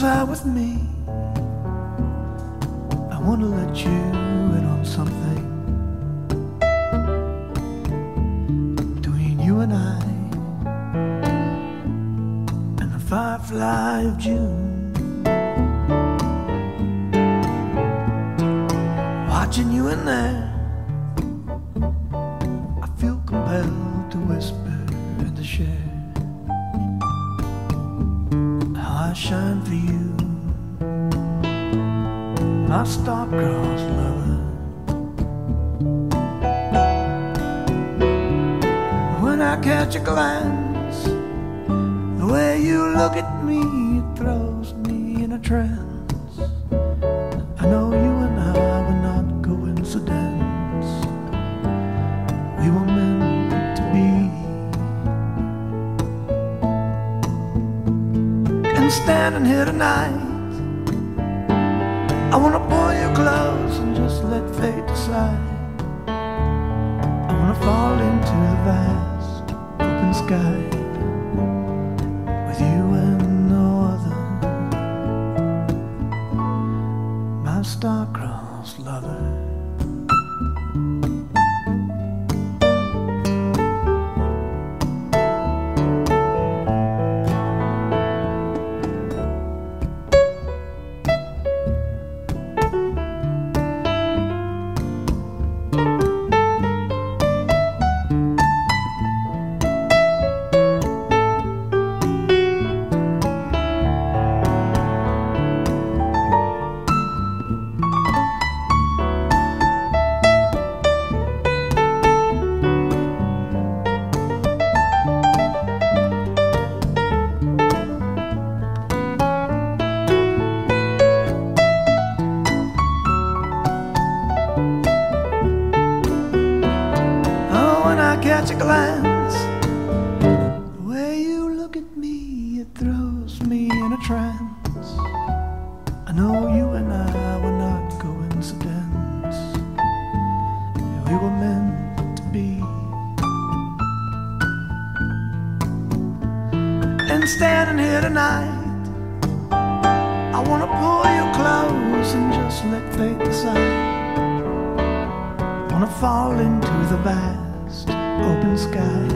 fly with me. I want to let you in on something between you and I and the firefly of June. Watching you in there, I feel compelled to whisper and to share. I shine for you, my star-crossed lover. When I catch a glance, the way you look at me, it throws me in a trance. I know you and I were not coincidence. We were meant to be. Standing here tonight, I wanna pull you close and just let fate decide. I wanna fall into the vast open sky with you and no other, my star-crossed lover. Catch a glance, the way you look at me, it throws me in a trance. I know you and I were not coincidence, we were meant to be. And standing here tonight, I wanna pull you close and just let fate decide. Wanna fall into the vast open sky.